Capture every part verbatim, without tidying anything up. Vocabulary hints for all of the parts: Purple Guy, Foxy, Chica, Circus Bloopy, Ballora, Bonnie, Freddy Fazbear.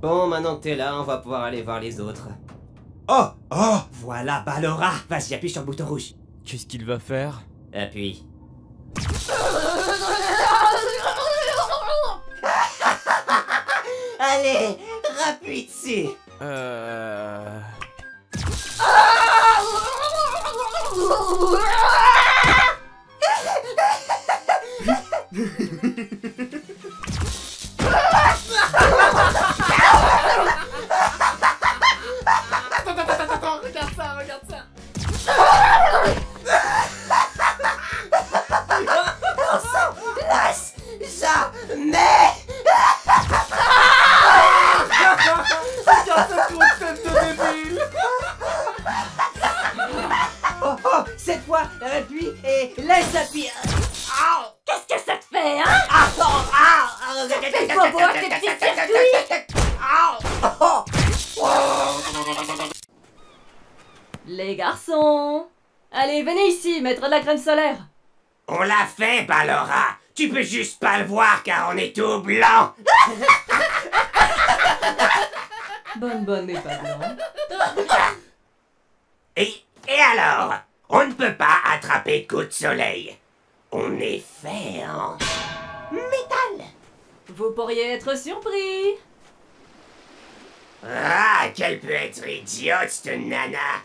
Bon, maintenant que t'es là, on va pouvoir aller voir les autres. Oh! Oh! Voilà Ballora! Vas-y, appuie sur le bouton rouge. Qu'est-ce qu'il va faire? Appuie. Allez, rappuie dessus. Euh... Regarde ça, regarde ça. On s'en lasse jamais. Regarde ce gros tête de débile. Oh oh, cette fois, appuie et laisse appuyer. Qu'est-ce que ça te fait, hein? Ah oh, ah. Fais-toi voir tes petits circuits. Oh oh. Les garçons, allez, venez ici, mettre de la crème solaire. On l'a fait, Ballora. Tu peux juste pas le voir car on est tout blanc. Bonne bonne mais pas blanc. Et, et alors, on ne peut pas attraper coup de soleil. On est fait en métal. Vous pourriez être surpris. Ah, qu'elle peut être idiote, cette nana.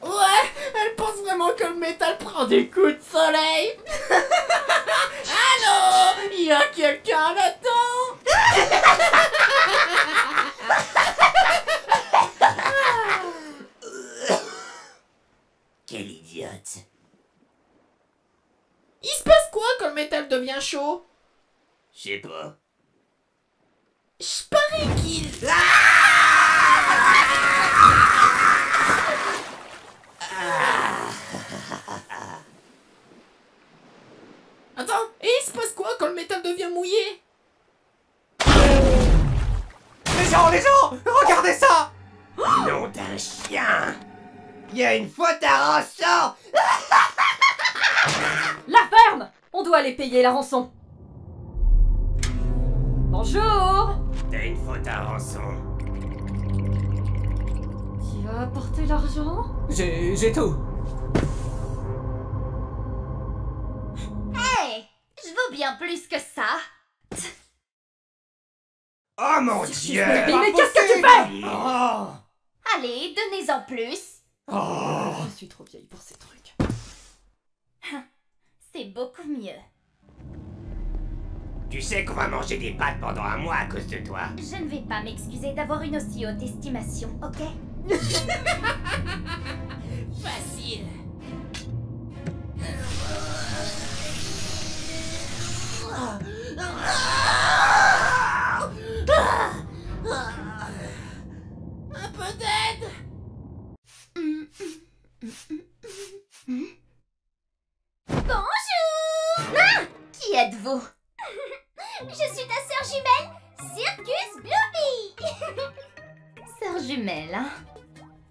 Ouais, elle pense vraiment que le métal prend des coups de soleil. Allô, il y a quelqu'un là-dedans? Quelle idiote. Il se passe quoi quand le métal devient chaud? Je sais pas. Je parie qu'il... Attends, et il se passe quoi quand le métal devient mouillé? Les gens, les gens, regardez ça! Nom d'un chien! Il y a une faute à rançon! La ferme! On doit aller payer la rançon! Bonjour! T'as une faute à rançon. Tu vas apporter l'argent? J'ai... j'ai tout! Bien plus que ça. Oh mon dieu! Mais qu'est-ce que tu fais? Oh. Allez, donnez-en plus. Oh. Je suis trop vieille pour ces trucs. C'est beaucoup mieux. Tu sais qu'on va manger des pâtes pendant un mois à cause de toi. Je ne vais pas m'excuser d'avoir une aussi haute estimation, ok? Facile. Un peu d'aide. Bonjour. Ah, qui êtes-vous? Je suis ta sœur jumelle, Circus Bloopy. Sœur jumelle, hein?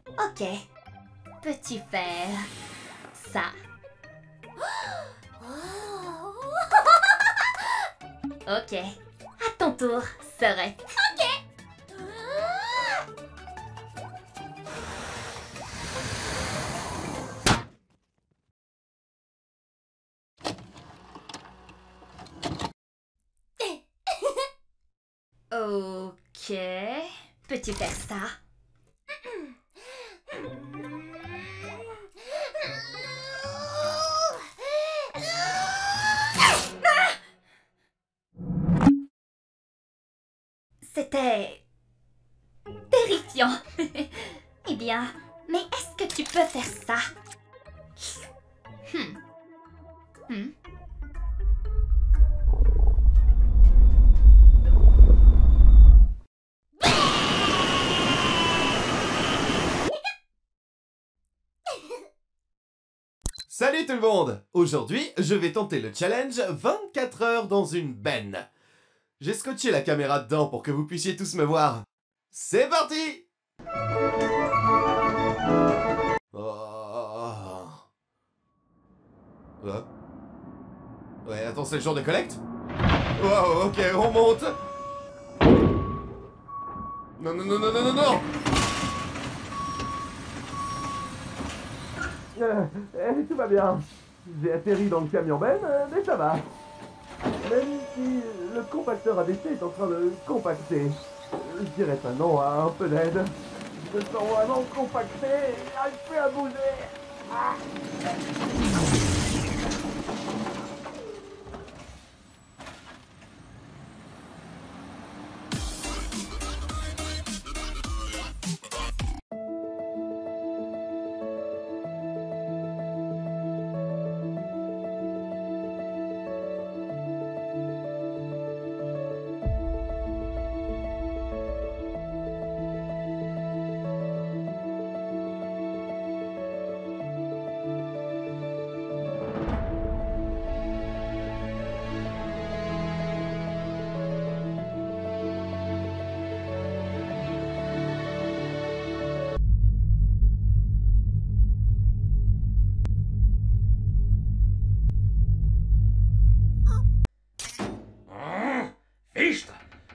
Ok. Petit fer. Ça. Ok, à ton tour, Sorette. Ok. Ok, peux-tu faire ça? C'était... terrifiant. Eh bien, mais est-ce que tu peux faire ça? hmm. Hmm. Salut tout le monde! Aujourd'hui, je vais tenter le challenge vingt-quatre heures dans une benne. J'ai scotché la caméra dedans pour que vous puissiez tous me voir. C'est parti! Oh. Oh. Ouais, attends, c'est le jour de collecte? Wow, ok, on monte! Non, non, non, non, non, non, non. Euh, eh, tout va bien. J'ai atterri dans le camion ben, euh, mais ça va. Même si le compacteur A B C est en train de compacter. Je dirais pas non à un peu d'aide. Je me sens vraiment compacté et j'arrive plus à bouger. Ah.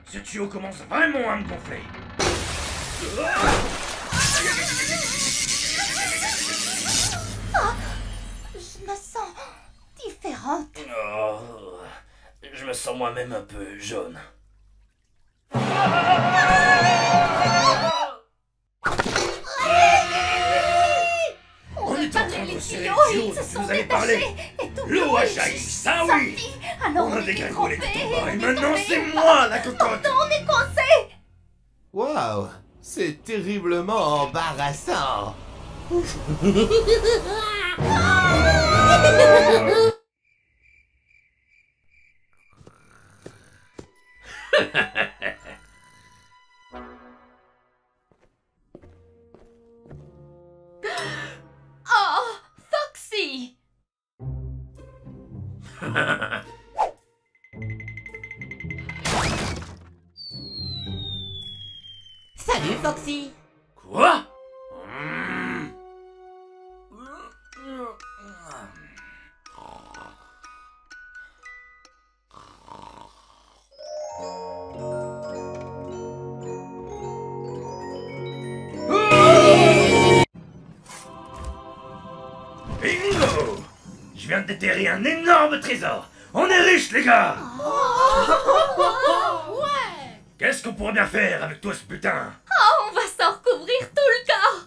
Ce tuyau commence vraiment à me gonfler. Ah, je me sens différente. Oh, je me sens moi-même un peu jaune. On est en train de serrer le tuyau, ils se sont détachés. L'eau a jailli, ça oui. Alors on a dégringolé et maintenant c'est moi la cocotte. On est coincés. Waouh, c'est terriblement embarrassant. Oh, Foxy. Salut Foxy. Quoi? Bingo! Je viens de déterrer un énorme trésor. On est riches les gars. Qu'est-ce qu'on pourrait bien faire avec toi ce putain? Oh, on va s'en recouvrir tout le corps.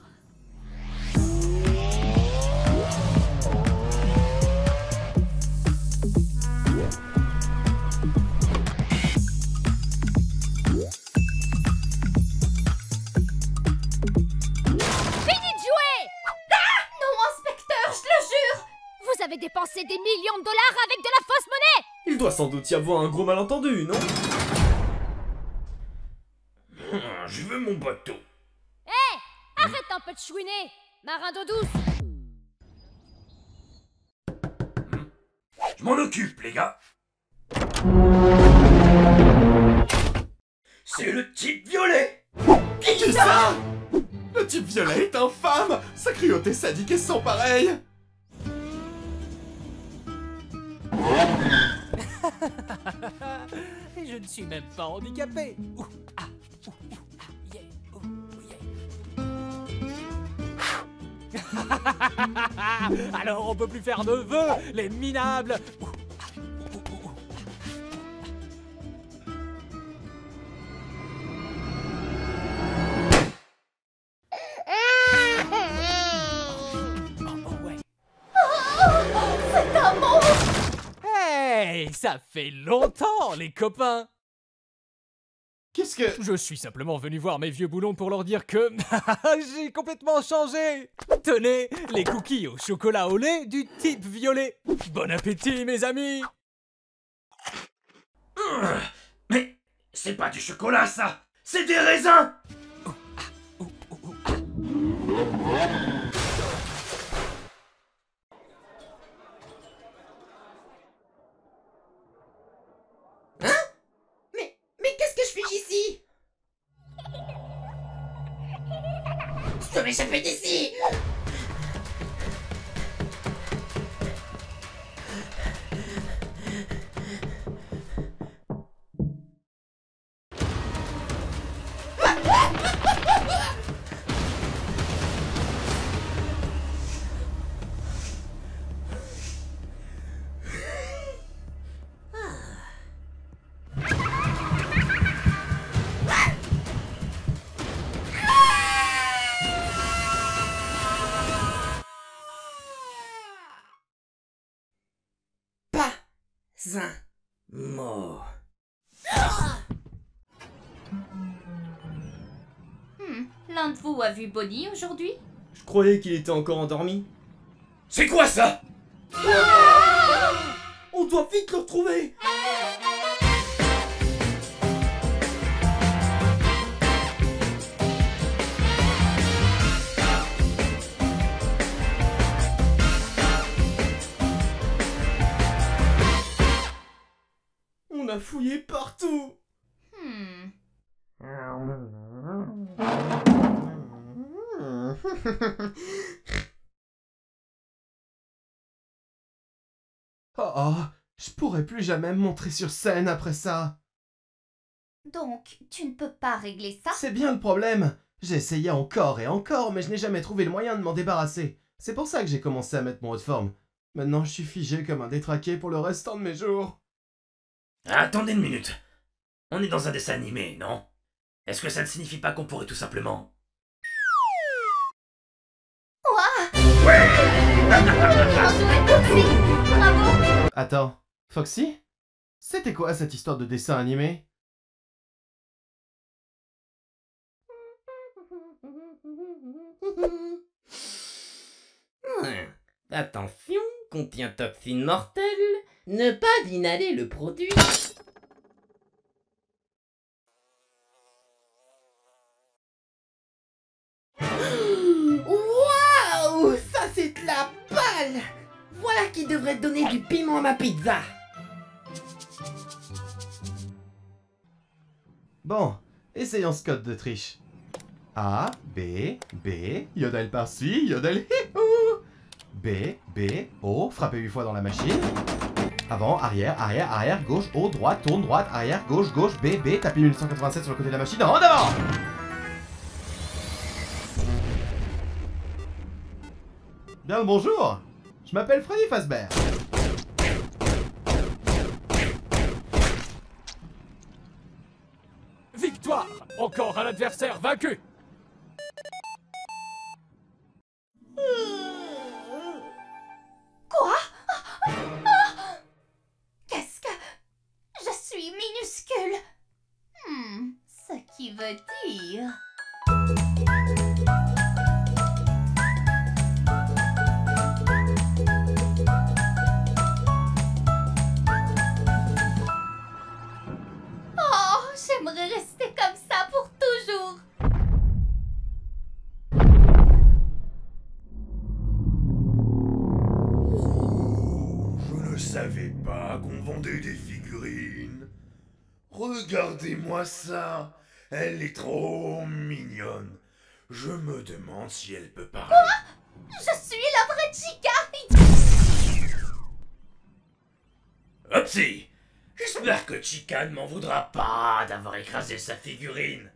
Fini de jouer. Ah non, inspecteur, je le jure. Vous avez dépensé des millions de dollars avec de la fausse monnaie. Il doit sans doute y avoir un gros malentendu, non? Je veux mon bateau. Hé hey, arrête un peu de chouiner, marin d'eau douce. Je m'en occupe, les gars. C'est le type violet. Qui c'est ça? Le type violet est infâme. Sa cruauté sadique est sans pareil. Et je ne suis même pas handicapé. Ouh. Ah. Alors on peut plus faire de vœux, les minables. Oh, oh, ouais. C'est un monstre. Hey, ça fait longtemps les copains. Qu'est-ce que... Je suis simplement venu voir mes vieux boulons pour leur dire que... J'ai complètement changé. Tenez, les cookies au chocolat au lait du type violet. Bon appétit, mes amis. Mmh, mais c'est pas du chocolat, ça. C'est des raisins. Oh, ah, oh, oh, oh, ah. Je vais m'échapper d'ici. Ah ah. un mot. Ah hmm, l'un de vous a vu Bonnie aujourd'hui? Je croyais qu'il était encore endormi. C'est quoi ça? Ah On doit vite le retrouver. On a fouillé partout. Hmm. Oh, oh, je pourrais plus jamais me montrer sur scène après ça. Donc, tu ne peux pas régler ça? C'est bien le problème. J'ai essayé encore et encore, mais je n'ai jamais trouvé le moyen de m'en débarrasser. C'est pour ça que j'ai commencé à mettre mon haut de forme. Maintenant, je suis figé comme un détraqué pour le restant de mes jours. Attendez une minute. On est dans un dessin animé, non? Est-ce que ça ne signifie pas qu'on pourrait tout simplement... Ouais. Attends, Foxy? C'était quoi cette histoire de dessin animé? Hum. Attention, contient toxine mortelle. Ne pas inhaler le produit. Voilà qui devrait donner du piment à ma pizza. Bon, essayons ce code de triche. A, B, B, yodel par-ci, yodel hi-hou. B, B, O, frappez huit fois dans la machine. Avant, arrière, arrière, arrière, gauche, O, droite, tourne, droite, arrière, gauche, gauche, B, B, tapez mille huit cent quatre-vingt-sept sur le côté de la machine, en avant. Bien le bonjour. Je m'appelle Freddy Fazbear. Victoire! Encore un adversaire vaincu! Quoi? Qu'est-ce que... Je suis minuscule. Hmm, ce qui veut dire... J'aimerais rester comme ça pour toujours. Oh, je ne savais pas qu'on vendait des figurines. Regardez-moi ça. Elle est trop mignonne. Je me demande si elle peut parler. Quoi? Je suis la vraie Chica. Hopsy! J'espère que Chica ne m'en voudra pas d'avoir écrasé sa figurine.